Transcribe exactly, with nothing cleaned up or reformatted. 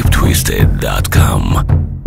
Grape Twisted dot com.